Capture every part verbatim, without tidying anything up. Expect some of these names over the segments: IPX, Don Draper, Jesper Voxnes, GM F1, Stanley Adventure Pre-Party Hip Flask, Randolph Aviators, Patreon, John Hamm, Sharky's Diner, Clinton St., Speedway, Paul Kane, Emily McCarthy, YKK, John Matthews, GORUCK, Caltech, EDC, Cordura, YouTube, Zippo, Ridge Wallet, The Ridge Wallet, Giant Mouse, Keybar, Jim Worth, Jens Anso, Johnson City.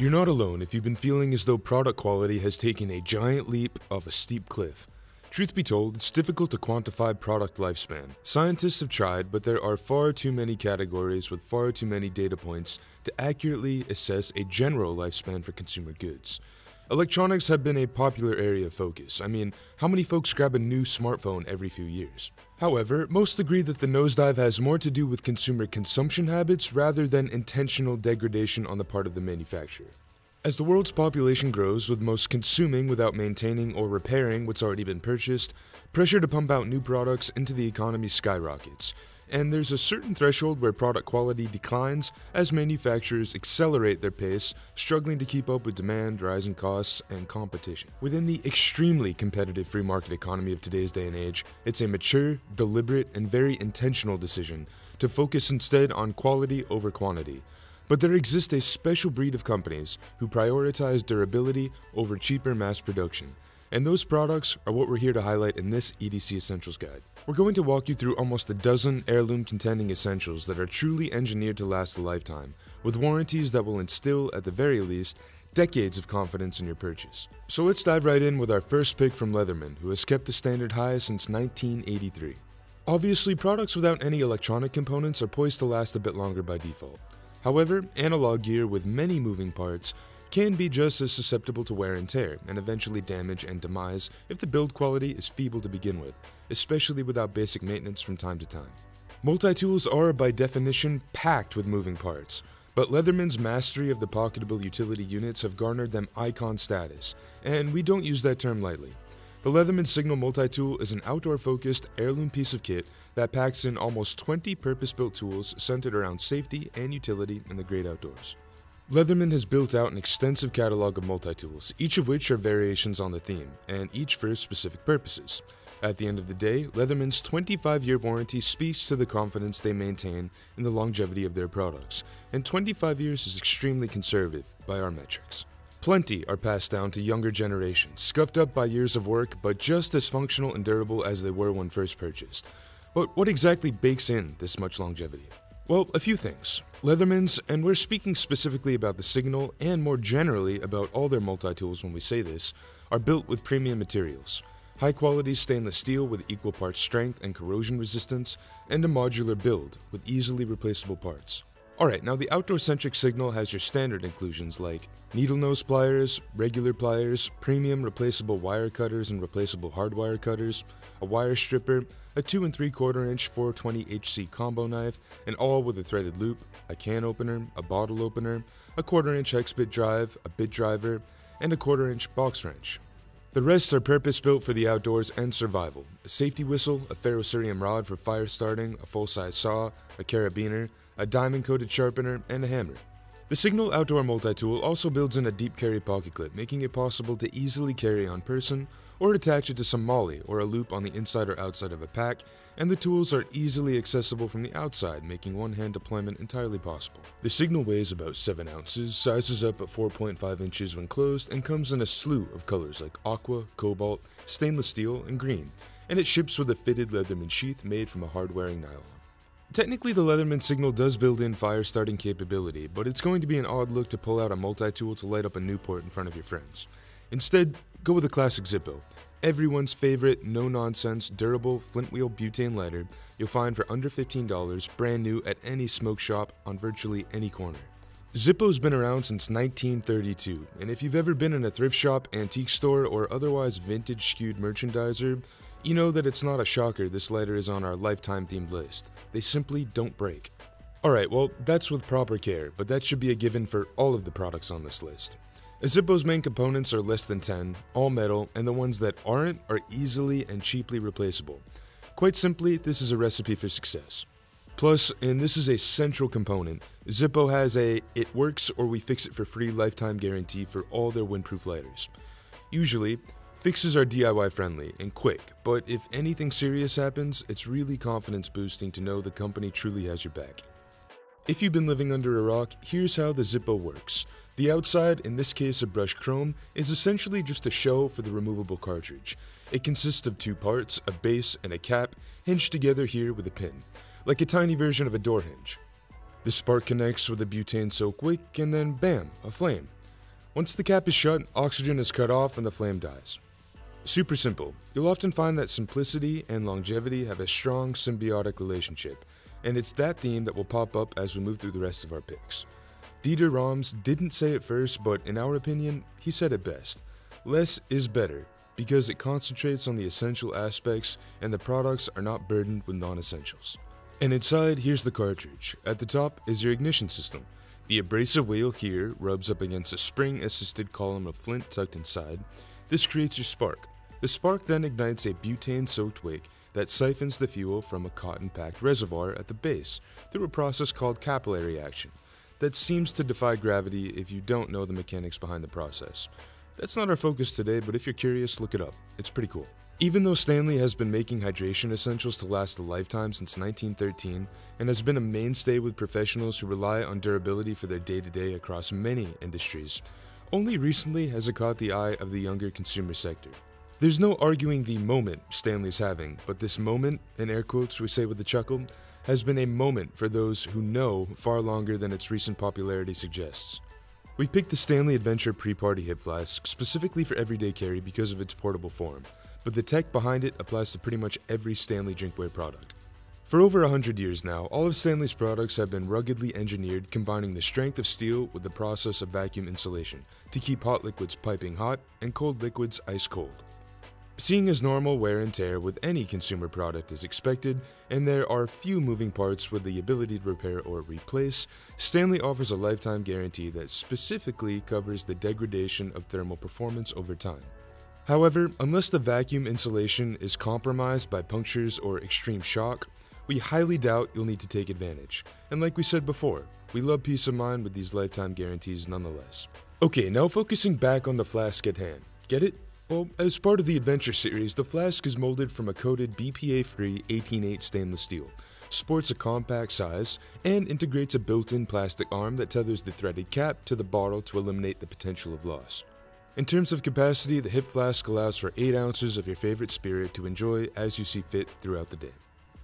You're not alone if you've been feeling as though product quality has taken a giant leap off a steep cliff. Truth be told, it's difficult to quantify product lifespan. Scientists have tried, but there are far too many categories with far too many data points to accurately assess a general lifespan for consumer goods. Electronics have been a popular area of focus. I mean, how many folks grab a new smartphone every few years? However, most agree that the nosedive has more to do with consumer consumption habits rather than intentional degradation on the part of the manufacturer. As the world's population grows, with most consuming without maintaining or repairing what's already been purchased, pressure to pump out new products into the economy skyrockets. And there's a certain threshold where product quality declines as manufacturers accelerate their pace, struggling to keep up with demand, rising costs, and competition. Within the extremely competitive free market economy of today's day and age, it's a mature, deliberate, and very intentional decision to focus instead on quality over quantity. But there exists a special breed of companies who prioritize durability over cheaper mass production. And those products are what we're here to highlight in this E D C Essentials Guide. We're going to walk you through almost a dozen heirloom-containing essentials that are truly engineered to last a lifetime, with warranties that will instill, at the very least, decades of confidence in your purchase. So let's dive right in with our first pick from Leatherman, who has kept the standard high since nineteen eighty-three. Obviously, products without any electronic components are poised to last a bit longer by default. However, analog gear with many moving parts can be just as susceptible to wear and tear, and eventually damage and demise if the build quality is feeble to begin with, especially without basic maintenance from time to time. Multi-tools are, by definition, packed with moving parts, but Leatherman's mastery of the pocketable utility units have garnered them icon status, and we don't use that term lightly. The Leatherman Signal Multitool is an outdoor-focused heirloom piece of kit that packs in almost twenty purpose-built tools centered around safety and utility in the great outdoors. Leatherman has built out an extensive catalog of multi-tools, each of which are variations on the theme, and each for specific purposes. At the end of the day, Leatherman's twenty-five year warranty speaks to the confidence they maintain in the longevity of their products, and twenty-five years is extremely conservative by our metrics. Plenty are passed down to younger generations, scuffed up by years of work, but just as functional and durable as they were when first purchased. But what exactly bakes in this much longevity? Well, a few things. Leatherman's, and we're speaking specifically about the Signal and more generally about all their multi-tools when we say this, are built with premium materials. High-quality stainless steel with equal parts strength and corrosion resistance, and a modular build with easily replaceable parts. Alright, now the outdoor-centric Signal has your standard inclusions like needle nose pliers, regular pliers, premium replaceable wire cutters and replaceable hardwire cutters, a wire stripper, a two and three quarter inch four twenty H C combo knife, and all with a threaded loop, a can opener, a bottle opener, a quarter inch hex bit drive, a bit driver, and a quarter inch box wrench. The rest are purpose-built for the outdoors and survival. A safety whistle, a ferrocerium rod for fire starting, a full-size saw, a carabiner, a diamond-coated sharpener, and a hammer. The Signal Outdoor Multitool also builds in a deep carry pocket clip, making it possible to easily carry on person or attach it to some molly or a loop on the inside or outside of a pack, and the tools are easily accessible from the outside, making one-hand deployment entirely possible. The Signal weighs about seven ounces, sizes up at four point five inches when closed, and comes in a slew of colors like aqua, cobalt, stainless steel, and green, and it ships with a fitted Leatherman sheath made from a hard-wearing nylon. Technically, the Leatherman Signal does build in fire-starting capability, but it's going to be an odd look to pull out a multi-tool to light up a Newport in front of your friends. Instead, go with a classic Zippo, everyone's favorite, no-nonsense, durable flint wheel butane lighter you'll find for under fifteen dollars, brand new at any smoke shop on virtually any corner. Zippo's been around since nineteen thirty-two, and if you've ever been in a thrift shop, antique store, or otherwise vintage-skewed merchandiser, you know that it's not a shocker this lighter is on our lifetime-themed list. They simply don't break. Alright, well, that's with proper care, but that should be a given for all of the products on this list. A Zippo's main components are less than ten, all metal, and the ones that aren't are easily and cheaply replaceable. Quite simply, this is a recipe for success. Plus, and this is a central component, Zippo has a "it works or we fix it for free" lifetime guarantee for all their windproof lighters. Usually, fixes are D I Y friendly and quick, but if anything serious happens, it's really confidence boosting to know the company truly has your back. If you've been living under a rock, here's how the Zippo works. The outside, in this case a brushed chrome, is essentially just a shell for the removable cartridge. It consists of two parts, a base and a cap, hinged together here with a pin, like a tiny version of a door hinge. The spark connects with a butane soak wick and then bam, a flame. Once the cap is shut, oxygen is cut off and the flame dies. Super simple. You'll often find that simplicity and longevity have a strong symbiotic relationship, and it's that theme that will pop up as we move through the rest of our picks. Dieter Roms didn't say it first, but in our opinion, he said it best. Less is better, because it concentrates on the essential aspects and the products are not burdened with non-essentials. And inside, here's the cartridge. At the top is your ignition system. The abrasive wheel here rubs up against a spring-assisted column of flint tucked inside. This creates your spark. The spark then ignites a butane-soaked wick that siphons the fuel from a cotton-packed reservoir at the base through a process called capillary action that seems to defy gravity if you don't know the mechanics behind the process. That's not our focus today, but if you're curious, look it up. It's pretty cool. Even though Stanley has been making hydration essentials to last a lifetime since nineteen thirteen, and has been a mainstay with professionals who rely on durability for their day-to-day across many industries, only recently has it caught the eye of the younger consumer sector. There's no arguing the moment Stanley's having, but this moment, in air quotes we say with a chuckle, has been a moment for those who know far longer than its recent popularity suggests. We picked the Stanley Adventure Pre-Party Hip Flask specifically for everyday carry because of its portable form, but the tech behind it applies to pretty much every Stanley drinkware product. For over one hundred years now, all of Stanley's products have been ruggedly engineered, combining the strength of steel with the process of vacuum insulation to keep hot liquids piping hot and cold liquids ice cold. Seeing as normal wear and tear with any consumer product is expected, and there are few moving parts with the ability to repair or replace, Stanley offers a lifetime guarantee that specifically covers the degradation of thermal performance over time. However, unless the vacuum insulation is compromised by punctures or extreme shock, we highly doubt you'll need to take advantage. And like we said before, we love peace of mind with these lifetime guarantees nonetheless. Okay, now focusing back on the flask at hand. Get it? Well, as part of the Adventure series, the flask is molded from a coated B P A-free eighteen eight stainless steel, sports a compact size, and integrates a built-in plastic arm that tethers the threaded cap to the bottle to eliminate the potential of loss. In terms of capacity, the hip flask allows for eight ounces of your favorite spirit to enjoy as you see fit throughout the day.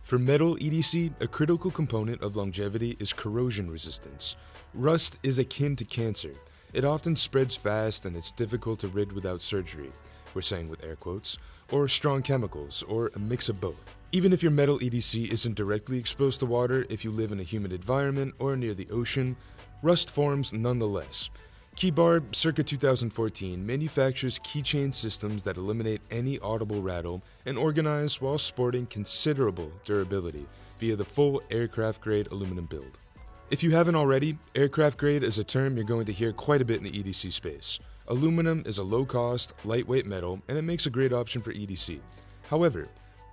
For metal E D C, a critical component of longevity is corrosion resistance. Rust is akin to cancer. It often spreads fast and it's difficult to rid without surgery, we're saying with air quotes, or strong chemicals, or a mix of both. Even if your metal E D C isn't directly exposed to water, if you live in a humid environment or near the ocean, rust forms nonetheless. Keybar, circa two thousand fourteen, manufactures keychain systems that eliminate any audible rattle and organize while sporting considerable durability via the full aircraft-grade aluminum build. If you haven't already, aircraft grade is a term you're going to hear quite a bit in the E D C space. Aluminum is a low-cost, lightweight metal, and it makes a great option for E D C. However,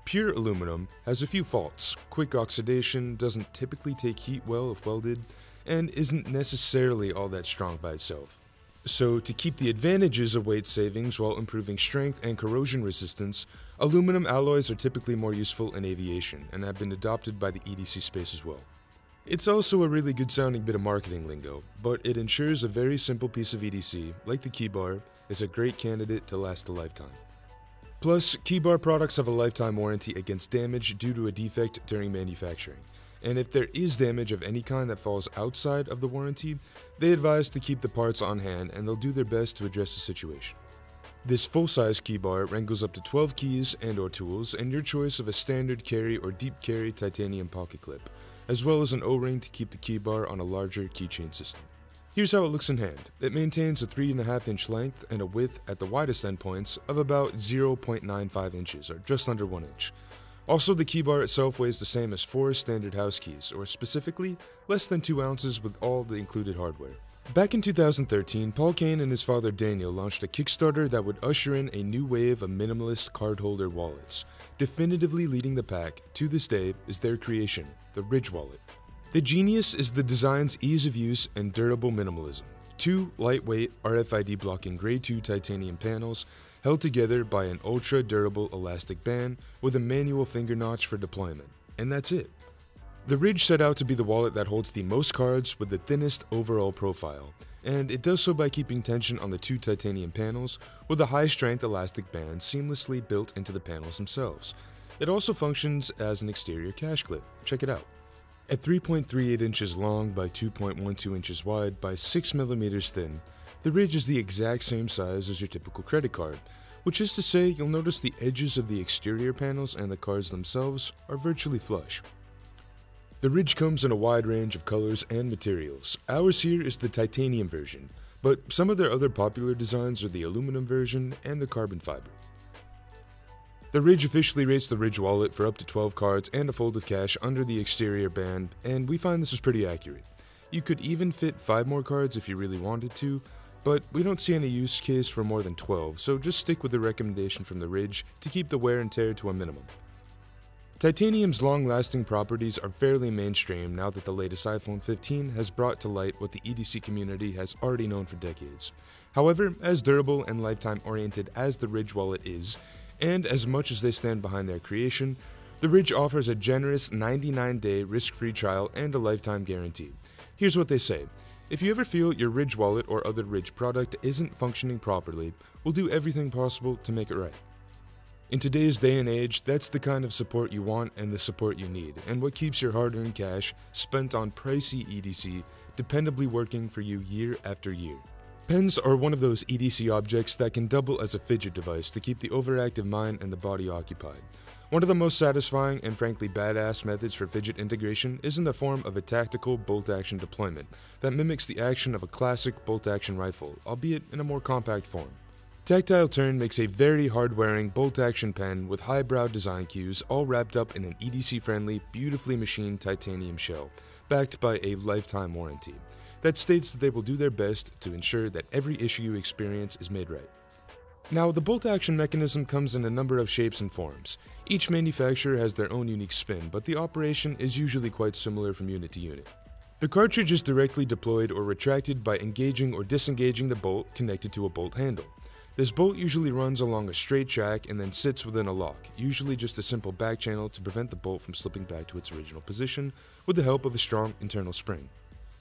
pure aluminum has a few faults. Quick oxidation, doesn't typically take heat well if welded, and isn't necessarily all that strong by itself. So, to keep the advantages of weight savings while improving strength and corrosion resistance, aluminum alloys are typically more useful in aviation, and have been adopted by the E D C space as well. It's also a really good sounding bit of marketing lingo, but it ensures a very simple piece of E D C, like the Keybar, is a great candidate to last a lifetime. Plus, Keybar products have a lifetime warranty against damage due to a defect during manufacturing, and if there is damage of any kind that falls outside of the warranty, they advise to keep the parts on hand and they'll do their best to address the situation. This full-size Keybar wrangles up to twelve keys and or tools and your choice of a standard carry or deep carry titanium pocket clip, as well as an O-ring to keep the Keybar on a larger keychain system. Here's how it looks in hand. It maintains a three point five inch length and a width at the widest endpoints of about zero point nine five inches, or just under one inch. Also, the Keybar itself weighs the same as four standard house keys, or specifically, less than two ounces with all the included hardware. Back in two thousand thirteen, Paul Kane and his father Daniel launched a Kickstarter that would usher in a new wave of minimalist cardholder wallets. Definitively leading the pack, to this day, is their creation, the Ridge Wallet. The genius is the design's ease of use and durable minimalism. Two lightweight R F I D-blocking grade two titanium panels held together by an ultra-durable elastic band with a manual finger notch for deployment. And that's it. The Ridge set out to be the wallet that holds the most cards with the thinnest overall profile, and it does so by keeping tension on the two titanium panels with a high-strength elastic band seamlessly built into the panels themselves. It also functions as an exterior cash clip. Check it out. At three point three eight inches long by two point one two inches wide by six millimeters thin, The ridge is the exact same size as your typical credit card, which is to say you'll notice the edges of the exterior panels and the cards themselves are virtually flush. The ridge comes in a wide range of colors and materials. Ours here is the titanium version, but some of their other popular designs are the aluminum version and the carbon fiber. The Ridge officially rates the Ridge Wallet for up to twelve cards and a fold of cash under the exterior band, and we find this is pretty accurate. You could even fit five more cards if you really wanted to, but we don't see any use case for more than twelve, so just stick with the recommendation from the Ridge to keep the wear and tear to a minimum. Titanium's long-lasting properties are fairly mainstream now that the latest iPhone fifteen has brought to light what the E D C community has already known for decades. However, as durable and lifetime-oriented as the Ridge Wallet is, and as much as they stand behind their creation, the Ridge offers a generous ninety-nine day risk-free trial and a lifetime guarantee. Here's what they say. If you ever feel your Ridge wallet or other Ridge product isn't functioning properly, we'll do everything possible to make it right. In today's day and age, that's the kind of support you want and the support you need, and what keeps your hard-earned cash spent on pricey E D C dependably working for you year after year. Pens are one of those E D C objects that can double as a fidget device to keep the overactive mind and the body occupied. One of the most satisfying and frankly badass methods for fidget integration is in the form of a tactical bolt-action deployment that mimics the action of a classic bolt-action rifle, albeit in a more compact form. Tactile Turn makes a very hard-wearing bolt-action pen with highbrow design cues all wrapped up in an E D C-friendly, beautifully machined titanium shell, backed by a lifetime warranty that states that they will do their best to ensure that every issue you experience is made right. Now, the bolt-action mechanism comes in a number of shapes and forms. Each manufacturer has their own unique spin, but the operation is usually quite similar from unit to unit. The cartridge is directly deployed or retracted by engaging or disengaging the bolt connected to a bolt handle. This bolt usually runs along a straight track and then sits within a lock, usually just a simple back channel to prevent the bolt from slipping back to its original position with the help of a strong internal spring.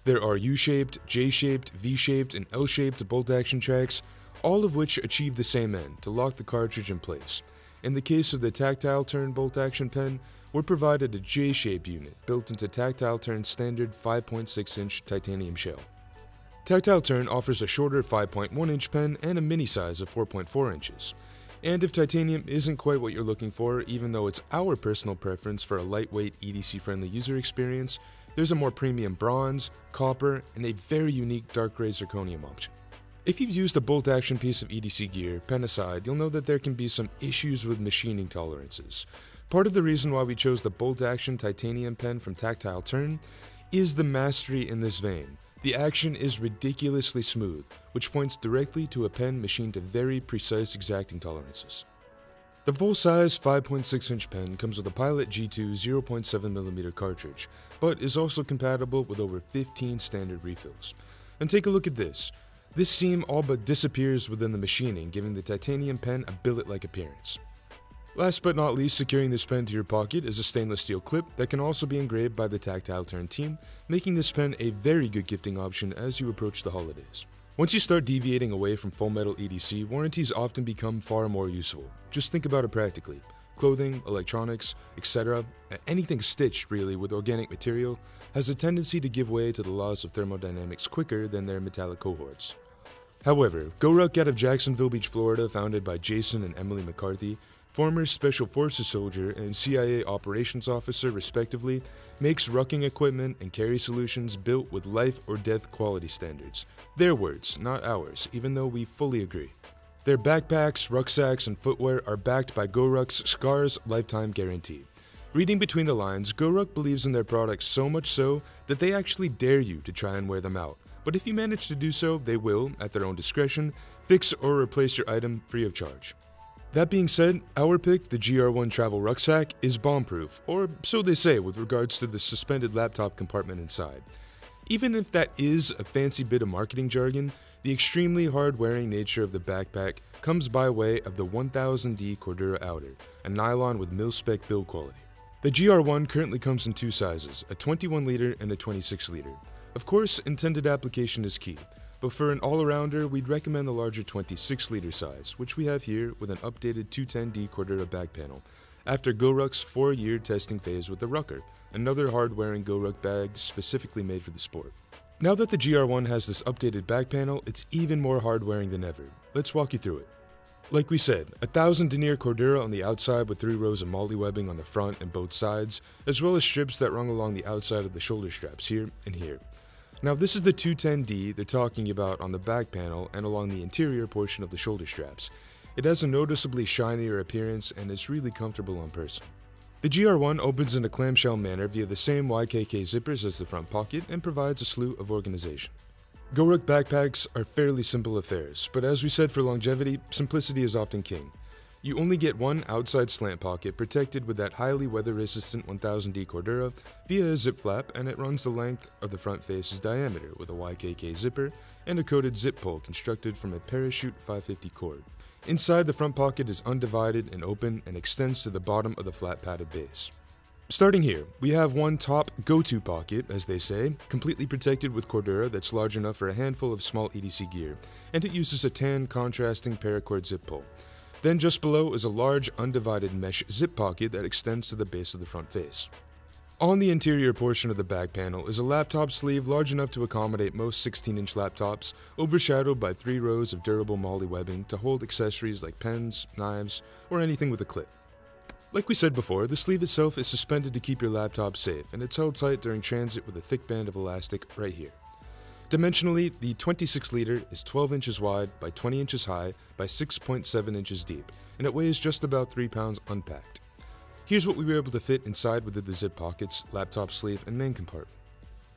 There are U-shaped, J-shaped, V-shaped, and L-shaped bolt-action tracks, all of which achieve the same end, to lock the cartridge in place. In the case of the Tactile Turn bolt-action pen, we're provided a J-shaped unit built into Tactile Turn's standard five point six inch titanium shell. Tactile Turn offers a shorter five point one inch pen and a mini size of four point four inches. And if titanium isn't quite what you're looking for, even though it's our personal preference for a lightweight, E D C-friendly user experience, there's a more premium bronze, copper, and a very unique dark gray zirconium option. If you've used a bolt-action piece of E D C gear, pen aside, you'll know that there can be some issues with machining tolerances. Part of the reason why we chose the bolt-action titanium pen from Tactile Turn is the mastery in this vein. The action is ridiculously smooth, which points directly to a pen machined to very precise exacting tolerances. The full-size five point six inch pen comes with a Pilot G two zero point seven millimeter cartridge, but is also compatible with over fifteen standard refills. And take a look at this. This seam all but disappears within the machining, giving the titanium pen a billet-like appearance. Last but not least, securing this pen to your pocket is a stainless steel clip that can also be engraved by the Tactile Turn team, making this pen a very good gifting option as you approach the holidays. Once you start deviating away from full metal E D C, warranties often become far more useful. Just think about it practically. Clothing, electronics, et cetera, anything stitched really with organic material has a tendency to give way to the laws of thermodynamics quicker than their metallic cohorts. However, GORUCK out of Jacksonville Beach, Florida, founded by Jason and Emily McCarthy, former Special Forces soldier and C I A operations officer respectively, makes rucking equipment and carry solutions built with life or death quality standards. Their words, not ours, even though we fully agree. Their backpacks, rucksacks, and footwear are backed by GORUCK's SCARS lifetime guarantee. Reading between the lines, GORUCK believes in their products so much so that they actually dare you to try and wear them out. But if you manage to do so, they will, at their own discretion, fix or replace your item free of charge. That being said, our pick, the G R one Travel Rucksack, is bomb-proof, or so they say with regards to the suspended laptop compartment inside. Even if that is a fancy bit of marketing jargon, the extremely hard-wearing nature of the backpack comes by way of the one thousand D Cordura outer, a nylon with mil-spec build quality. The G R one currently comes in two sizes, a twenty-one liter and a twenty-six liter. Of course, intended application is key. But for an all-arounder, we'd recommend the larger twenty-six liter size, which we have here with an updated two ten D Cordura back panel, after GORUCK's four year testing phase with the Rucker, another hard-wearing GORUCK bag specifically made for the sport. Now that the G R one has this updated back panel, it's even more hard wearing than ever. Let's walk you through it. Like we said, a thousand denier Cordura on the outside with three rows of molly webbing on the front and both sides, as well as strips that run along the outside of the shoulder straps here and here. Now this is the two ten D they're talking about on the back panel and along the interior portion of the shoulder straps. It has a noticeably shinier appearance and is really comfortable on person. The G R one opens in a clamshell manner via the same Y K K zippers as the front pocket and provides a slew of organization. GORUCK backpacks are fairly simple affairs, but as we said for longevity, simplicity is often king. You only get one outside slant pocket protected with that highly weather-resistant one thousand D Cordura via a zip flap, and it runs the length of the front face's diameter with a Y K K zipper and a coated zip pole constructed from a Parachute five fifty cord. Inside, the front pocket is undivided and open and extends to the bottom of the flat padded base. Starting here, we have one top go-to pocket, as they say, completely protected with Cordura that's large enough for a handful of small E D C gear, and it uses a tan contrasting paracord zip pole. Then just below is a large undivided mesh zip pocket that extends to the base of the front face. On the interior portion of the back panel is a laptop sleeve large enough to accommodate most sixteen inch laptops, overshadowed by three rows of durable molly webbing to hold accessories like pens, knives, or anything with a clip. Like we said before, the sleeve itself is suspended to keep your laptop safe, and it's held tight during transit with a thick band of elastic right here. Dimensionally, the twenty-six liter is twelve inches wide by twenty inches high by six point seven inches deep, and it weighs just about three pounds unpacked. Here's what we were able to fit inside within the zip pockets, laptop sleeve, and main compartment.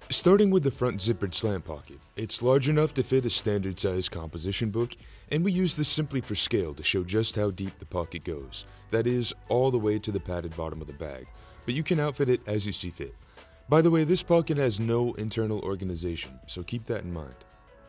Starting with the front zippered slant pocket, it's large enough to fit a standard size composition book, and we use this simply for scale to show just how deep the pocket goes, that is, all the way to the padded bottom of the bag, but you can outfit it as you see fit. By the way, this pocket has no internal organization, so keep that in mind.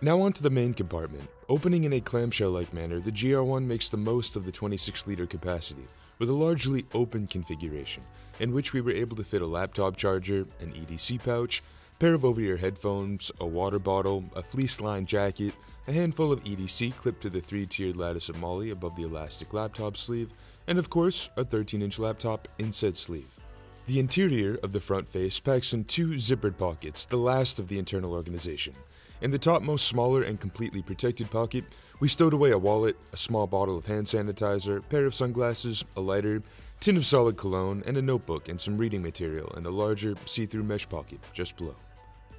Now onto the main compartment. Opening in a clamshell-like manner, the G R one makes the most of the twenty-six liter capacity, with a largely open configuration, in which we were able to fit a laptop charger, an E D C pouch, pair of over-ear headphones, a water bottle, a fleece-lined jacket, a handful of E D C clipped to the three-tiered lattice of molly above the elastic laptop sleeve, and of course, a thirteen inch laptop in said sleeve. The interior of the front face packs in two zippered pockets, the last of the internal organization. In the topmost smaller and completely protected pocket, we stowed away a wallet, a small bottle of hand sanitizer, pair of sunglasses, a lighter, tin of solid cologne, and a notebook and some reading material in a larger, see-through mesh pocket just below.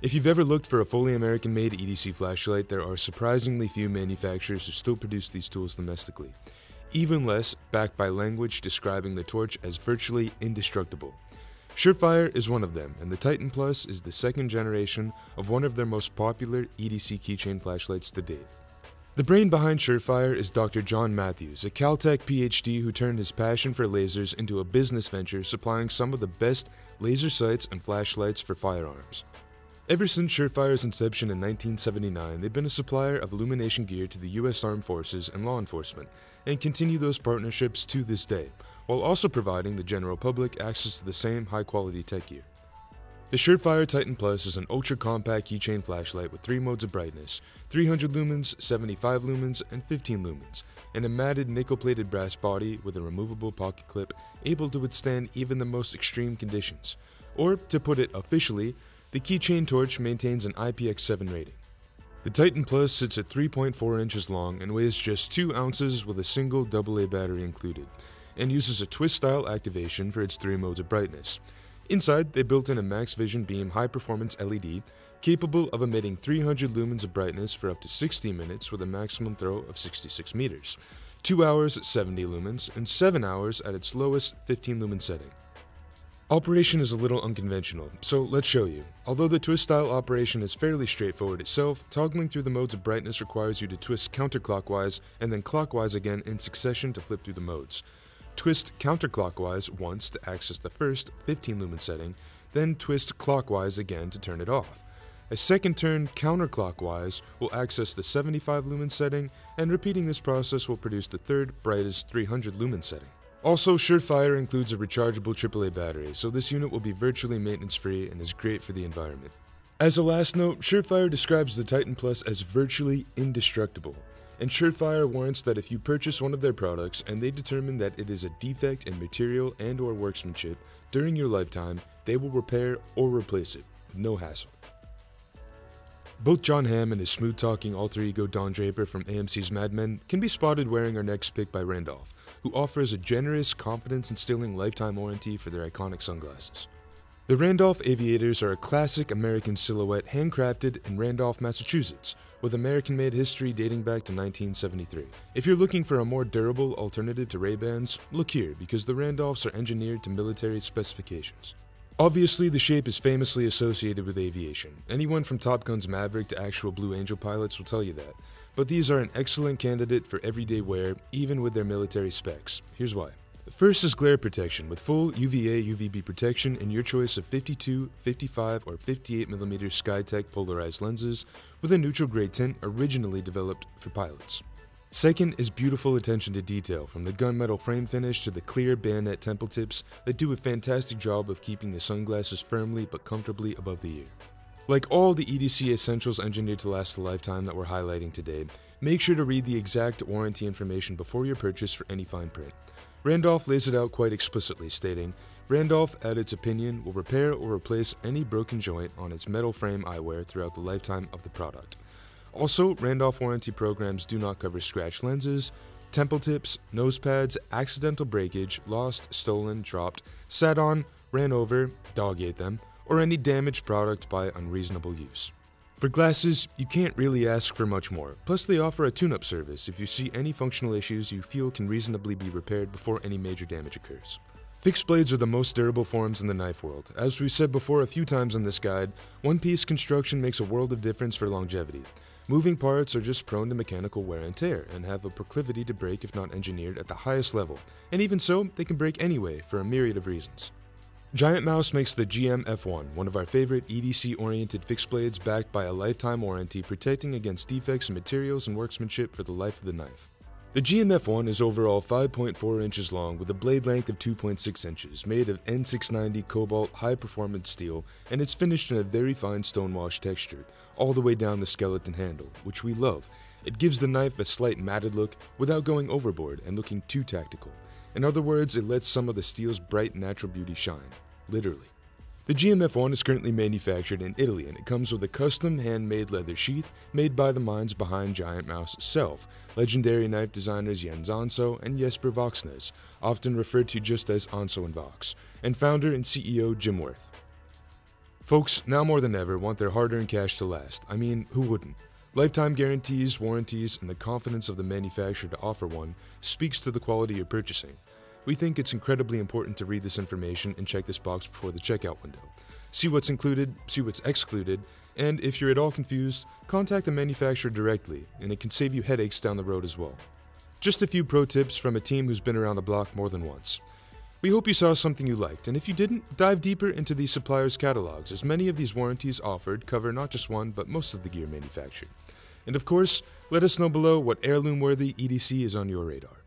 If you've ever looked for a fully American-made E D C flashlight, there are surprisingly few manufacturers who still produce these tools domestically. Even less backed by language describing the torch as virtually indestructible. Surefire is one of them, and the Titan Plus is the second generation of one of their most popular E D C keychain flashlights to date. The brain behind Surefire is Doctor John Matthews, a Caltech P H D who turned his passion for lasers into a business venture supplying some of the best laser sights and flashlights for firearms. Ever since Surefire's inception in nineteen seventy-nine, they've been a supplier of illumination gear to the U S Armed Forces and law enforcement, and continue those partnerships to this day, while also providing the general public access to the same high-quality tech gear. The Surefire Titan Plus is an ultra-compact keychain flashlight with three modes of brightness, three hundred lumens, seventy-five lumens, and fifteen lumens, and a matted nickel-plated brass body with a removable pocket clip able to withstand even the most extreme conditions. Or, to put it officially, the keychain torch maintains an I P X seven rating. The Titan Plus sits at three point four inches long and weighs just two ounces with a single double A battery included, and uses a twist-style activation for its three modes of brightness. Inside, they built in a Max Vision Beam high-performance L E D, capable of emitting three hundred lumens of brightness for up to sixty minutes with a maximum throw of sixty-six meters, two hours at seventy lumens, and seven hours at its lowest fifteen lumen setting. Operation is a little unconventional, so let's show you. Although the twist-style operation is fairly straightforward itself, toggling through the modes of brightness requires you to twist counterclockwise and then clockwise again in succession to flip through the modes. Twist counterclockwise once to access the first fifteen lumen setting, then twist clockwise again to turn it off. A second turn counterclockwise will access the seventy-five lumen setting, and repeating this process will produce the third brightest three hundred lumen setting. Also, Surefire includes a rechargeable triple A battery, so this unit will be virtually maintenance-free and is great for the environment. As a last note, Surefire describes the Titan Plus as virtually indestructible. And Surefire warrants that if you purchase one of their products and they determine that it is a defect in material and or workmanship during your lifetime, they will repair or replace it with no hassle. Both John Hamm and his smooth-talking alter ego Don Draper from A M C's Mad Men can be spotted wearing our next pick by Randolph, who offers a generous, confidence-instilling lifetime warranty for their iconic sunglasses. The Randolph Aviators are a classic American silhouette handcrafted in Randolph, Massachusetts, with American-made history dating back to nineteen seventy-three. If you're looking for a more durable alternative to Ray-Bans, look here, because the Randolphs are engineered to military specifications. Obviously, the shape is famously associated with aviation. Anyone from Top Gun's Maverick to actual Blue Angel pilots will tell you that. But these are an excellent candidate for everyday wear, even with their military specs. Here's why. First is glare protection with full U V A U V B protection in your choice of fifty-two, fifty-five, or fifty-eight millimeter Skytech polarized lenses with a neutral gray tint originally developed for pilots. Second is beautiful attention to detail, from the gunmetal frame finish to the clear bayonet temple tips that do a fantastic job of keeping the sunglasses firmly but comfortably above the ear. Like all the E D C essentials engineered to last a lifetime that we're highlighting today, make sure to read the exact warranty information before your purchase for any fine print. Randolph lays it out quite explicitly, stating, "Randolph, at its opinion, will repair or replace any broken joint on its metal frame eyewear throughout the lifetime of the product." Also, Randolph warranty programs do not cover scratch lenses, temple tips, nose pads, accidental breakage, lost, stolen, dropped, sat on, ran over, dog ate them, or any damaged product by unreasonable use. For glasses, you can't really ask for much more, plus they offer a tune-up service if you see any functional issues you feel can reasonably be repaired before any major damage occurs. Fixed blades are the most durable forms in the knife world. As we've said before a few times on this guide, one-piece construction makes a world of difference for longevity. Moving parts are just prone to mechanical wear and tear, and have a proclivity to break if not engineered at the highest level, and even so, they can break anyway for a myriad of reasons. Giant Mouse makes the G M F one, one of our favorite E D C-oriented fixed blades backed by a lifetime warranty protecting against defects in materials and workmanship for the life of the knife. The G M F one is overall five point four inches long with a blade length of two point six inches, made of N six ninety cobalt high-performance steel, and it's finished in a very fine stonewash texture, all the way down the skeleton handle, which we love. It gives the knife a slight matted look without going overboard and looking too tactical. In other words, it lets some of the steel's bright natural beauty shine. Literally. The G M F one is currently manufactured in Italy, and it comes with a custom handmade leather sheath made by the minds behind Giant Mouse itself, legendary knife designers Jens Anso and Jesper Voxnes, often referred to just as Anso and Vox, and founder and C E O Jim Worth. Folks now more than ever want their hard-earned cash to last. I mean, who wouldn't? Lifetime guarantees, warranties, and the confidence of the manufacturer to offer one speaks to the quality you're purchasing. We think it's incredibly important to read this information and check this box before the checkout window. See what's included, see what's excluded, and if you're at all confused, contact the manufacturer directly, and it can save you headaches down the road as well. Just a few pro tips from a team who's been around the block more than once. We hope you saw something you liked, and if you didn't, dive deeper into these suppliers' catalogs, as many of these warranties offered cover not just one, but most of the gear manufactured. And of course, let us know below what heirloom-worthy E D C is on your radar.